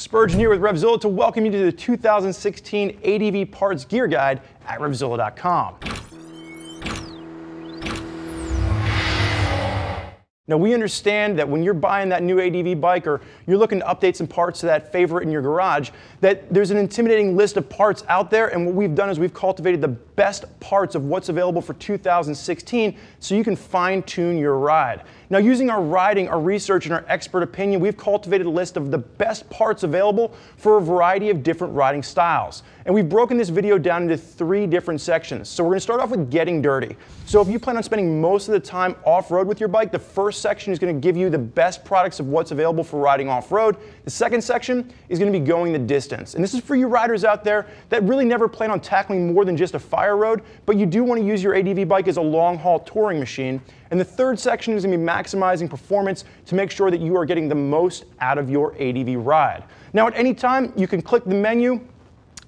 Spurgeon here with RevZilla to welcome you to the 2016 ADV Parts Gear Guide at RevZilla.com. Now, we understand that when you're buying that new ADV bike or you're looking to update some parts to that favorite in your garage, that there's an intimidating list of parts out there, and what we've done is we've cultivated the best parts of what's available for 2016 so you can fine-tune your ride. Now, using our riding, our research, and our expert opinion, we've cultivated a list of the best parts available for a variety of different riding styles. And we've broken this video down into three different sections. So we're gonna start off with getting dirty. So if you plan on spending most of the time off-road with your bike, the first section is gonna give you the best products of what's available for riding off-road. The second section is gonna be going the distance. And this is for you riders out there that really never plan on tackling more than just a fire road, but you do wanna use your ADV bike as a long-haul touring machine. And the third section is going to be maximizing performance to make sure that you are getting the most out of your ADV ride. Now, at any time, you can click the menu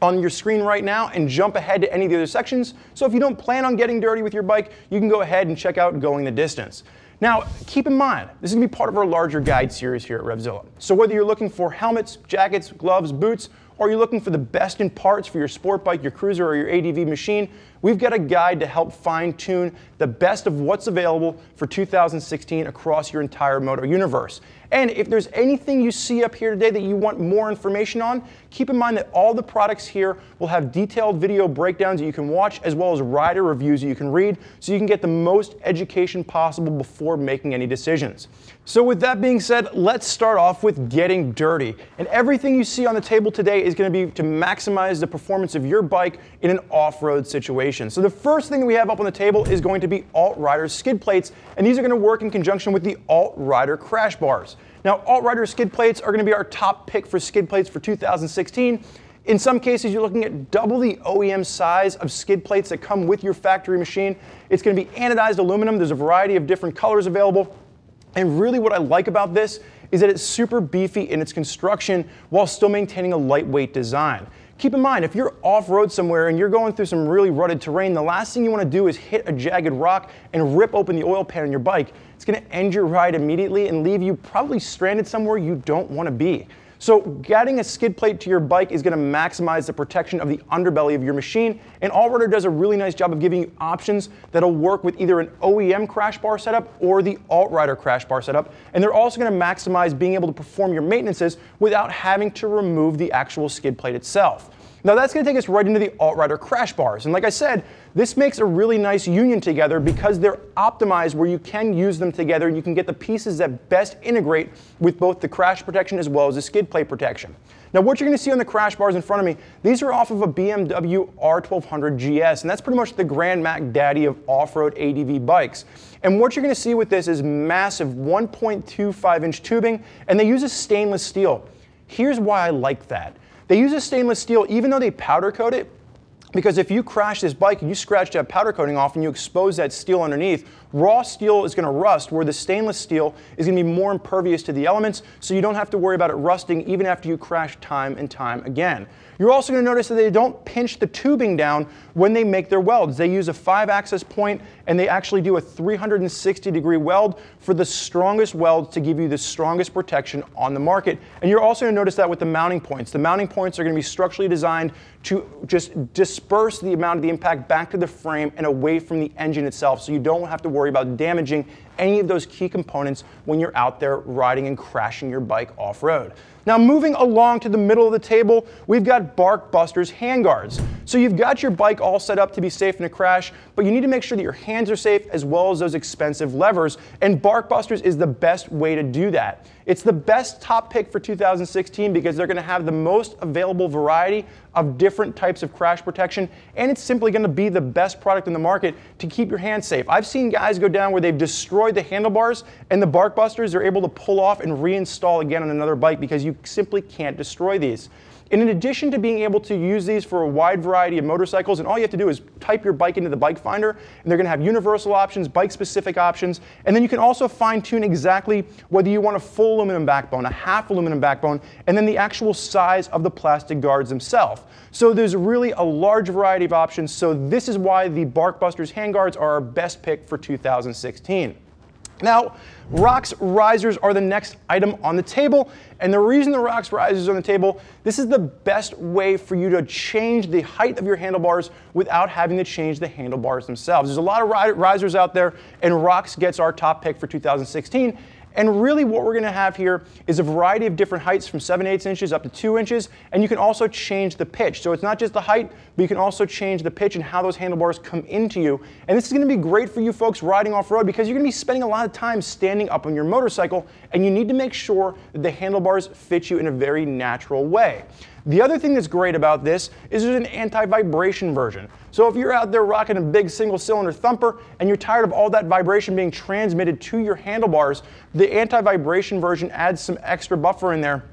on your screen right now and jump ahead to any of the other sections. So if you don't plan on getting dirty with your bike, you can go ahead and check out going the distance. Now, keep in mind, this is going to be part of our larger guide series here at RevZilla. So whether you're looking for helmets, jackets, gloves, boots, or you're looking for the best in parts for your sport bike, your cruiser, or your ADV machine, we've got a guide to help fine-tune the best of what's available for 2016 across your entire moto universe. And if there's anything you see up here today that you want more information on, keep in mind that all the products here will have detailed video breakdowns that you can watch, as well as rider reviews that you can read, so you can get the most education possible before making any decisions. So with that being said, let's start off with getting dirty. And everything you see on the table today is going to be to maximize the performance of your bike in an off-road situation. So the first thing that we have up on the table is going to be Alt-Rider skid plates, and these are going to work in conjunction with the Alt-Rider crash bars. Now, Alt-Rider skid plates are going to be our top pick for skid plates for 2016. In some cases, you're looking at double the OEM size of skid plates that come with your factory machine. It's going to be anodized aluminum. There's a variety of different colors available. And really what I like about this is that it's super beefy in its construction while still maintaining a lightweight design. Keep in mind, if you're off-road somewhere and you're going through some really rugged terrain, the last thing you want to do is hit a jagged rock and rip open the oil pan on your bike. It's going to end your ride immediately and leave you probably stranded somewhere you don't want to be. So adding a skid plate to your bike is going to maximize the protection of the underbelly of your machine, and Alt-Rider does a really nice job of giving you options that'll work with either an OEM crash bar setup or the Alt-Rider crash bar setup, and they're also going to maximize being able to perform your maintenances without having to remove the actual skid plate itself. Now that's going to take us right into the Alt-Rider crash bars, and like I said, this makes a really nice union together because they're optimized where you can use them together and you can get the pieces that best integrate with both the crash protection as well as the skid plate protection. Now what you're going to see on the crash bars in front of me, these are off of a BMW R1200GS, and that's pretty much the Grand Mac Daddy of off-road ADV bikes. And what you're going to see with this is massive 1.25-inch tubing, and they use a stainless steel. Here's why I like that. They use a stainless steel even though they powder coat it, because if you crash this bike and you scratch that powder coating off and you expose that steel underneath, raw steel is going to rust, where the stainless steel is going to be more impervious to the elements, so you don't have to worry about it rusting even after you crash time and time again. You're also going to notice that they don't pinch the tubing down when they make their welds. They use a 5-axis point, and they actually do a 360-degree weld for the strongest welds to give you the strongest protection on the market. And you're also going to notice that with the mounting points. The mounting points are going to be structurally designed to just disperse the amount of the impact back to the frame and away from the engine itself, so you don't have to worry about damaging any of those key components when you're out there riding and crashing your bike off-road. Now, moving along to the middle of the table, we've got Bark Busters handguards. So you've got your bike all set up to be safe in a crash, but you need to make sure that your hands are safe as well as those expensive levers, and Bark Busters is the best way to do that. It's the best top pick for 2016 because they're going to have the most available variety of different types of crash protection, and it's simply going to be the best product in the market to keep your hands safe. I've seen guys go down where they've destroyed the handlebars, and the Bark Busters are able to pull off and reinstall again on another bike because you simply can't destroy these. And in addition to being able to use these for a wide variety of motorcycles, and all you have to do is type your bike into the bike finder, and they're going to have universal options, bike-specific options, and then you can also fine-tune exactly whether you want a full aluminum backbone, a half aluminum backbone, and then the actual size of the plastic guards themselves. So there's really a large variety of options, so this is why the Bark Busters handguards are our best pick for 2016. Now, ROX risers are the next item on the table, and the reason the ROX risers are on the table, this is the best way for you to change the height of your handlebars without having to change the handlebars themselves. There's a lot of risers out there, and ROX gets our top pick for 2016. And really what we're gonna have here is a variety of different heights from 7/8 inches up to 2 inches, and you can also change the pitch. So it's not just the height, but you can also change the pitch and how those handlebars come into you. And this is gonna be great for you folks riding off-road because you're gonna be spending a lot of time standing up on your motorcycle, and you need to make sure that the handlebars fit you in a very natural way. The other thing that's great about this is there's an anti-vibration version. So if you're out there rocking a big single-cylinder thumper and you're tired of all that vibration being transmitted to your handlebars, the anti-vibration version adds some extra buffer in there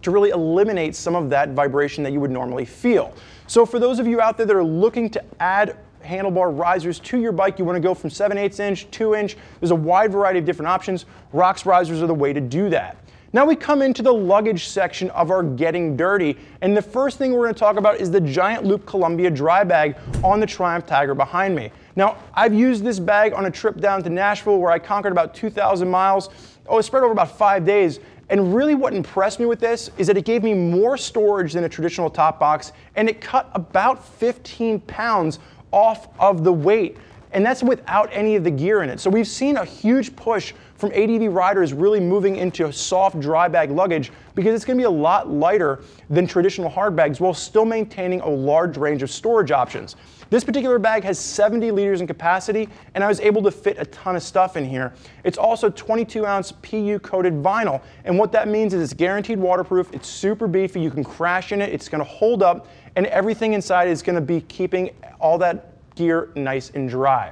to really eliminate some of that vibration that you would normally feel. So for those of you out there that are looking to add handlebar risers to your bike, you want to go from 7/8 inch, 2 inch, there's a wide variety of different options. ROX risers are the way to do that. Now we come into the luggage section of our Getting Dirty, and the first thing we're going to talk about is the Giant Loop Columbia dry bag on the Triumph Tiger behind me. Now, I've used this bag on a trip down to Nashville where I conquered about 2,000 miles. Oh, it spread over about 5 days. And really what impressed me with this is that it gave me more storage than a traditional top box, and it cut about 15 pounds off of the weight. And that's without any of the gear in it. So we've seen a huge push from ADV riders really moving into soft dry bag luggage because it's going to be a lot lighter than traditional hard bags while still maintaining a large range of storage options. This particular bag has 70 liters in capacity, and I was able to fit a ton of stuff in here. It's also 22-ounce PU coated vinyl, and what that means is it's guaranteed waterproof, it's super beefy, you can crash in it, it's going to hold up, and everything inside is going to be keeping all that gear nice and dry.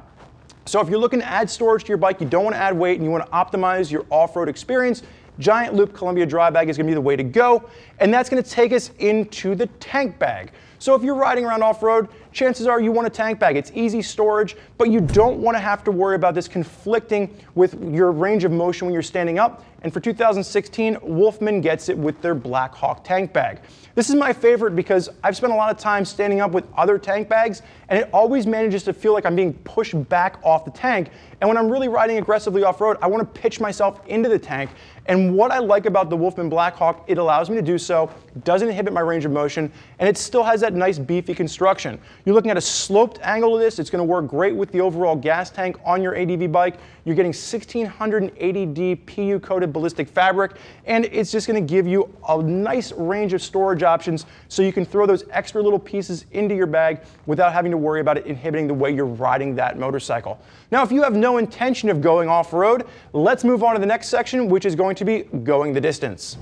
So if you're looking to add storage to your bike, you don't want to add weight, and you want to optimize your off-road experience, Giant Loop Columbia dry bag is going to be the way to go, and that's going to take us into the tank bag. So if you're riding around off-road, chances are you want a tank bag. It's easy storage, but you don't want to have to worry about this conflicting with your range of motion when you're standing up. And for 2016, Wolfman gets it with their Black Hawk tank bag. This is my favorite because I've spent a lot of time standing up with other tank bags, and it always manages to feel like I'm being pushed back off the tank. And when I'm really riding aggressively off-road, I want to pitch myself into the tank. And what I like about the Wolfman Black Hawk, it allows me to do so, doesn't inhibit my range of motion, and it still has that nice beefy construction. You're looking at a sloped angle of this. It's going to work great with the overall gas tank on your ADV bike. You're getting 1680D PU coated ballistic fabric, and it's just going to give you a nice range of storage options so you can throw those extra little pieces into your bag without having to worry about it inhibiting the way you're riding that motorcycle. Now, if you have no intention of going off-road, let's move on to the next section, which is going to be going the distance.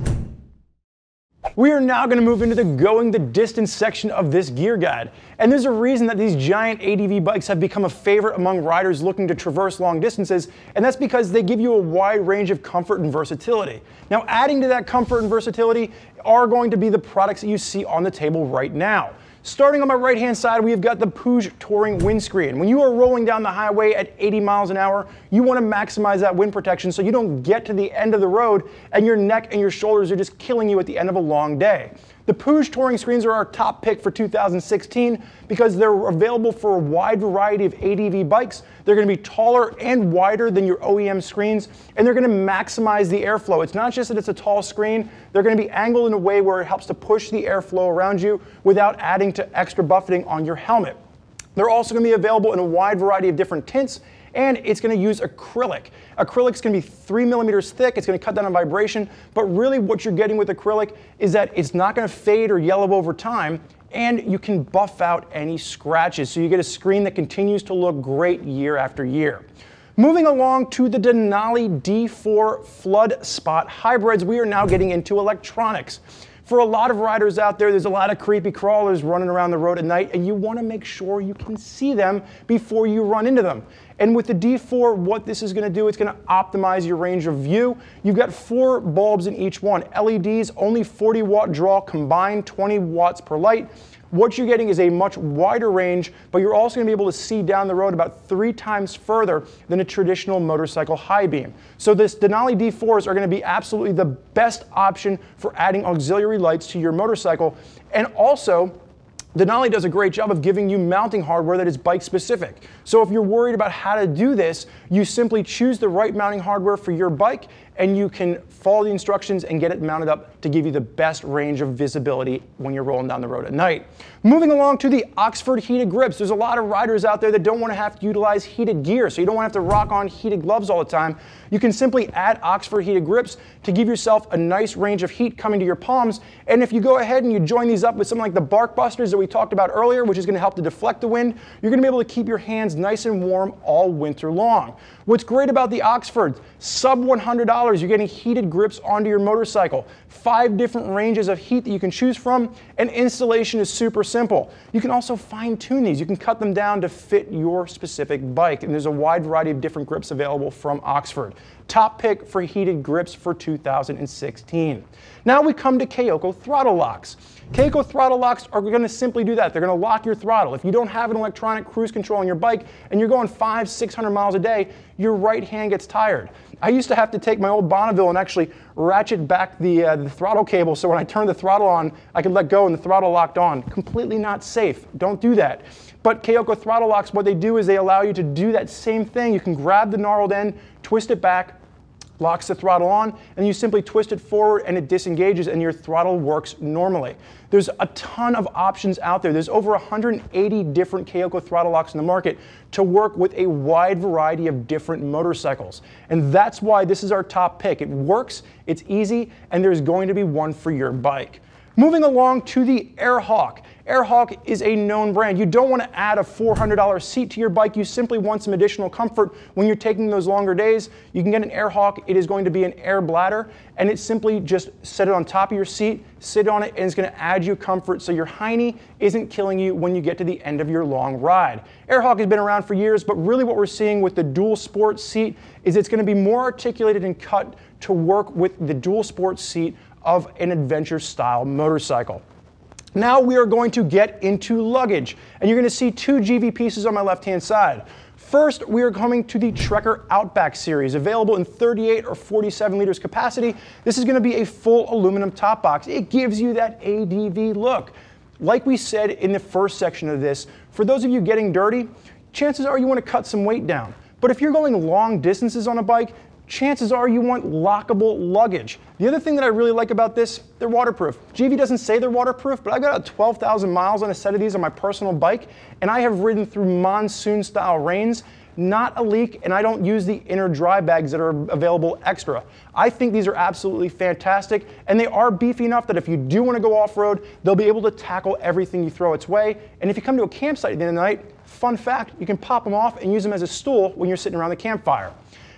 We are now going to move into the going the distance section of this gear guide. And there's a reason that these giant ADV bikes have become a favorite among riders looking to traverse long distances, and that's because they give you a wide range of comfort and versatility. Now, adding to that comfort and versatility are going to be the products that you see on the table right now. Starting on my right-hand side, we've got the Puig Touring windscreen. When you are rolling down the highway at 80 miles an hour, you want to maximize that wind protection so you don't get to the end of the road and your neck and your shoulders are just killing you at the end of a long day. The Puig Touring screens are our top pick for 2016 because they're available for a wide variety of ADV bikes. They're going to be taller and wider than your OEM screens, and they're going to maximize the airflow. It's not just that it's a tall screen, they're going to be angled in a way where it helps to push the airflow around you without adding to extra buffeting on your helmet. They're also going to be available in a wide variety of different tints, and it's going to use acrylic. Acrylic's going to be 3 millimeters thick, it's going to cut down on vibration, but really what you're getting with acrylic is that it's not going to fade or yellow over time, and you can buff out any scratches, so you get a screen that continues to look great year after year. Moving along to the Denali D4 Flood Spot hybrids, we are now getting into electronics. For a lot of riders out there, there's a lot of creepy crawlers running around the road at night, and you want to make sure you can see them before you run into them. And with the D4, what this is going to do, it's going to optimize your range of view. You've got 4 bulbs in each one. LEDs, only 40-watt draw combined, 20 watts per light. What you're getting is a much wider range, but you're also going to be able to see down the road about 3 times further than a traditional motorcycle high beam. So this Denali D4s are going to be absolutely the best option for adding auxiliary lights to your motorcycle. And also, Denali does a great job of giving you mounting hardware that is bike specific. So if you're worried about how to do this, you simply choose the right mounting hardware for your bike and you can follow the instructions and get it mounted up to give you the best range of visibility when you're rolling down the road at night. Moving along to the Oxford heated grips. There's a lot of riders out there that don't want to have to utilize heated gear, so you don't want to have to rock on heated gloves all the time. You can simply add Oxford heated grips to give yourself a nice range of heat coming to your palms. And if you go ahead and you join these up with something like the Bark Busters that we talked about earlier, which is going to help to deflect the wind, you're going to be able to keep your hands nice and warm all winter long. What's great about the Oxford, sub $100, you're getting heated grips onto your motorcycle, 5 different ranges of heat that you can choose from, and installation is super simple. You can also fine tune these. You can cut them down to fit your specific bike, and there's a wide variety of different grips available from Oxford. Top pick for heated grips for 2016. Now we come to Kayoko throttle locks. Kayoko throttle locks are going to simply do that. They're going to lock your throttle. If you don't have an electronic cruise control on your bike and you're going 500-600 miles a day, your right hand gets tired. I used to have to take my old Bonneville and actually ratchet back the throttle cable so when I turned the throttle on, I could let go and the throttle locked on. Completely not safe. Don't do that. But Kayoko throttle locks, what they do is they allow you to do that same thing. You can grab the gnarled end, twist it back, locks the throttle on, and you simply twist it forward and it disengages and your throttle works normally. There's a ton of options out there. There's over 180 different Kayoko throttle locks in the market to work with a wide variety of different motorcycles. And that's why this is our top pick. It works, it's easy, and there's going to be one for your bike. Moving along to the Airhawk. Airhawk is a known brand. You don't want to add a $400 seat to your bike. You simply want some additional comfort when you're taking those longer days. You can get an Airhawk. It is going to be an air bladder, and it's simply just set it on top of your seat, sit on it, and it's going to add you comfort so your hiney isn't killing you when you get to the end of your long ride. Airhawk has been around for years, but really what we're seeing with the dual sport seat is it's going to be more articulated and cut to work with the dual sport seat of an adventure style motorcycle. Now we are going to get into luggage, and you're going to see 2 Givi pieces on my left hand side. First, we are coming to the Trekker Outback series, available in 38 or 47 liters capacity. This is going to be a full aluminum top box. It gives you that ADV look. Like we said in the first section of this, for those of you getting dirty, chances are you want to cut some weight down. But if you're going long distances on a bike, chances are you want lockable luggage. The other thing that I really like about this, they're waterproof. Givi doesn't say they're waterproof, but I've got 12,000 miles on a set of these on my personal bike, and I have ridden through monsoon-style rains, not a leak, and I don't use the inner dry bags that are available extra. I think these are absolutely fantastic, and they are beefy enough that if you do want to go off-road, they'll be able to tackle everything you throw its way. And if you come to a campsite at the end of the night, fun fact, you can pop them off and use them as a stool when you're sitting around the campfire.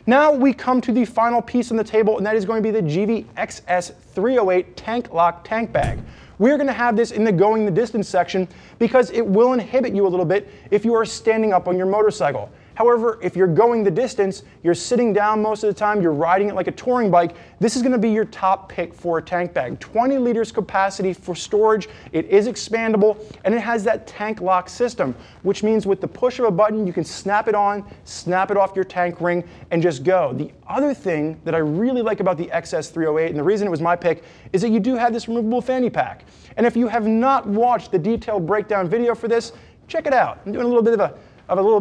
Now we come to the final piece on the table, and that is going to be the GVXS308 Tank Lock Tank Bag. We're going to have this in the going the distance section because it will inhibit you a little bit if you are standing up on your motorcycle. However, if you're going the distance, you're sitting down most of the time, you're riding it like a touring bike, this is going to be your top pick for a tank bag. 20 liters capacity for storage, it is expandable, and it has that tank lock system, which means with the push of a button, you can snap it on, snap it off your tank ring, and just go. The other thing that I really like about the XS308, and the reason it was my pick, is that you do have this removable fanny pack. And if you have not watched the detailed breakdown video for this, check it out. I'm doing a little bit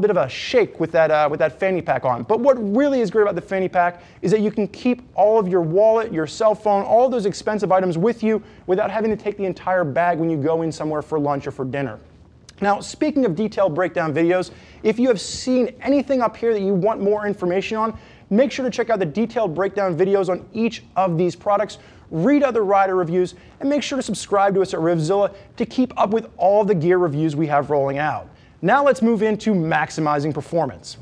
of a shake with that fanny pack on. But what really is great about the fanny pack is that you can keep all of your wallet, your cell phone, all those expensive items with you without having to take the entire bag when you go in somewhere for lunch or for dinner. Now, speaking of detailed breakdown videos, if you have seen anything up here that you want more information on, make sure to check out the detailed breakdown videos on each of these products, read other rider reviews, and make sure to subscribe to us at RevZilla to keep up with all the gear reviews we have rolling out. Now let's move into maximizing performance.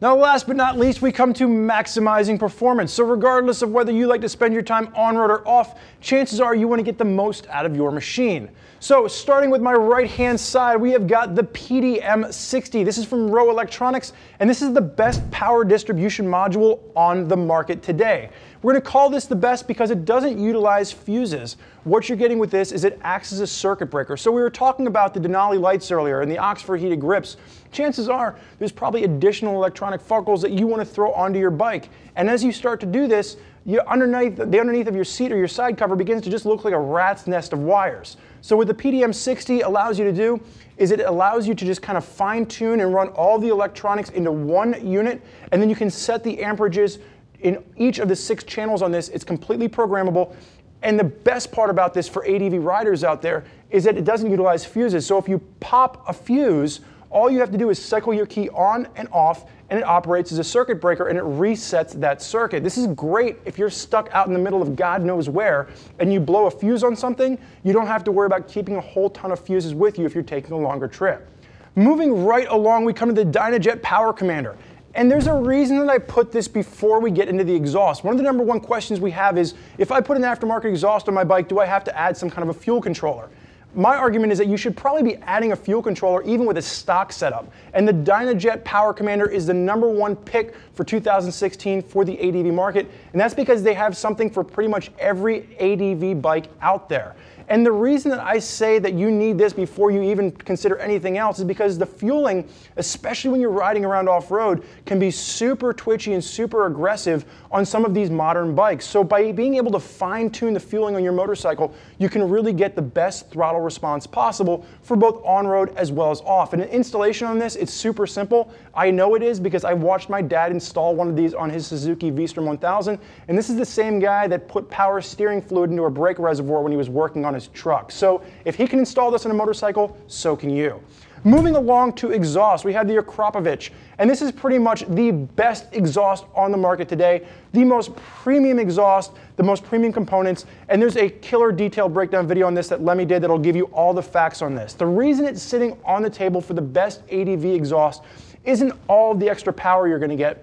Now last but not least, we come to maximizing performance. So regardless of whether you like to spend your time on-road or off, chances are you want to get the most out of your machine. So starting with my right-hand side, we have got the PDM60. This is from Rowe Electronics, and this is the best power distribution module on the market today. We're going to call this the best because it doesn't utilize fuses. What you're getting with this is it acts as a circuit breaker. So we were talking about the Denali lights earlier and the Oxford heated grips. Chances are there's probably additional electronic functions that you want to throw onto your bike. And as you start to do this, the underneath of your seat or your side cover begins to just look like a rat's nest of wires. So what the PDM60 allows you to do is it allows you to just kind of fine tune and run all the electronics into one unit, and then you can set the amperages in each of the 6 channels on this. It's completely programmable. And the best part about this for ADV riders out there is that it doesn't utilize fuses. So if you pop a fuse, all you have to do is cycle your key on and off, and it operates as a circuit breaker, and it resets that circuit. This is great if you're stuck out in the middle of God knows where, and you blow a fuse on something. You don't have to worry about keeping a whole ton of fuses with you if you're taking a longer trip. Moving right along, we come to the Dynojet Power Commander. And there's a reason that I put this before we get into the exhaust. One of the #1 questions we have is, if I put an aftermarket exhaust on my bike, do I have to add some kind of a fuel controller? My argument is that you should probably be adding a fuel controller even with a stock setup. And the Dynojet Power Commander is the #1 pick for 2016 for the ADV market. And that's because they have something for pretty much every ADV bike out there. And the reason that I say that you need this before you even consider anything else is because the fueling, especially when you're riding around off-road, can be super twitchy and super aggressive on some of these modern bikes. So by being able to fine-tune the fueling on your motorcycle, you can really get the best throttle response possible for both on-road as well as off. And an installation on this, it's super simple. I know it is because I watched my dad install one of these on his Suzuki V-Strom 1000, and this is the same guy that put power steering fluid into a brake reservoir when he was working on his truck. So if he can install this on a motorcycle, so can you. Moving along to exhaust, we have the Akrapovic, and this is pretty much the best exhaust on the market today, the most premium exhaust, the most premium components, and there's a killer detailed breakdown video on this that Lemmy did that'll give you all the facts on this. The reason it's sitting on the table for the best ADV exhaust isn't all the extra power you're going to get,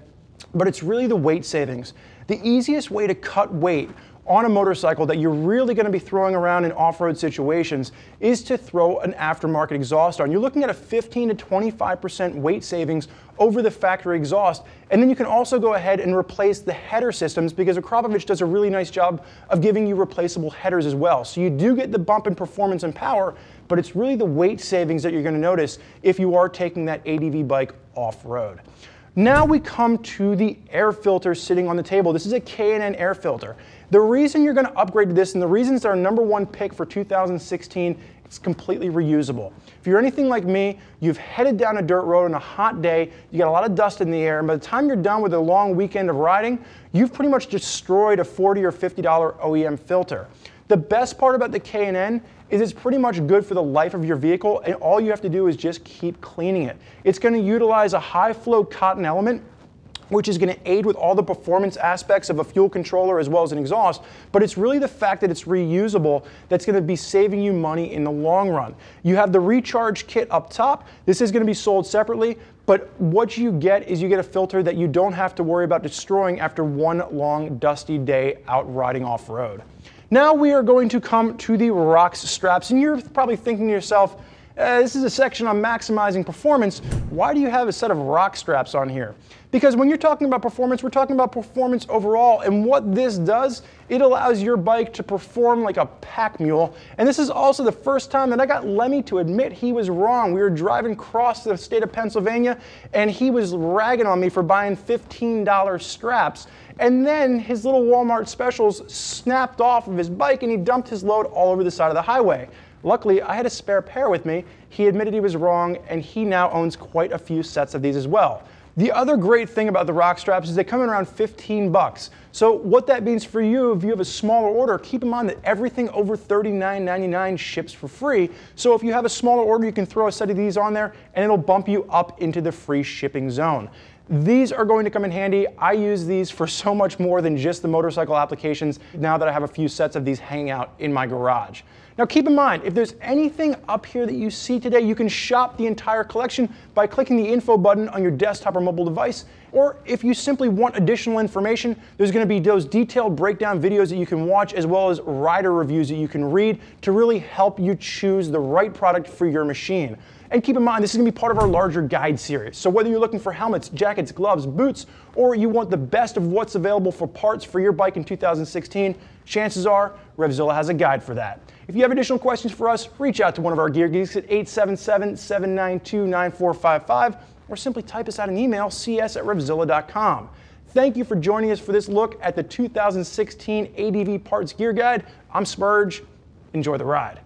but it's really the weight savings. The easiest way to cut weight on a motorcycle that you're really going to be throwing around in off-road situations is to throw an aftermarket exhaust on. You're looking at a 15 to 25% weight savings over the factory exhaust, and then you can also go ahead and replace the header systems because Akrapovic does a really nice job of giving you replaceable headers as well. So you do get the bump in performance and power, but it's really the weight savings that you're going to notice if you are taking that ADV bike off-road. Now we come to the air filter sitting on the table. This is a K&N air filter. The reason you're going to upgrade to this, and the reason it's our #1 pick for 2016, it's completely reusable. If you're anything like me, you've headed down a dirt road on a hot day, you got a lot of dust in the air, and by the time you're done with a long weekend of riding, you've pretty much destroyed a $40 or $50 OEM filter. The best part about the K&N is it's pretty much good for the life of your vehicle, and all you have to do is just keep cleaning it. It's going to utilize a high flow cotton element, which is going to aid with all the performance aspects of a fuel controller as well as an exhaust, but it's really the fact that it's reusable that's going to be saving you money in the long run. You have the recharge kit up top. This is going to be sold separately, but what you get is you get a filter that you don't have to worry about destroying after one long dusty day out riding off-road. Now we are going to come to the Rockstraps, and you're probably thinking to yourself, this is a section on maximizing performance. Why do you have a set of Rockstraps on here? Because when you're talking about performance, we're talking about performance overall, and what this does, it allows your bike to perform like a pack mule. And this is also the first time that I got Lemmy to admit he was wrong. We were driving across the state of Pennsylvania, and he was ragging on me for buying $15 straps. And then his little Walmart specials snapped off of his bike, and he dumped his load all over the side of the highway. Luckily, I had a spare pair with me. He admitted he was wrong, and he now owns quite a few sets of these as well. The other great thing about the Rockstraps is they come in around 15 bucks. So what that means for you, if you have a smaller order, keep in mind that everything over $39.99 ships for free. So if you have a smaller order, you can throw a set of these on there, and it'll bump you up into the free shipping zone. These are going to come in handy. I use these for so much more than just the motorcycle applications now that I have a few sets of these hanging out in my garage. Now keep in mind, if there's anything up here that you see today, you can shop the entire collection by clicking the info button on your desktop or mobile device, or if you simply want additional information, there's going to be those detailed breakdown videos that you can watch as well as rider reviews that you can read to really help you choose the right product for your machine. And keep in mind, this is going to be part of our larger guide series. So whether you're looking for helmets, jackets, gloves, boots, or you want the best of what's available for parts for your bike in 2016, chances are RevZilla has a guide for that. If you have additional questions for us, reach out to one of our gear geeks at 877-792-9455, or simply type us out an email, cs@revzilla.com. Thank you for joining us for this look at the 2016 ADV Parts Gear Guide. I'm Spurge. Enjoy the ride.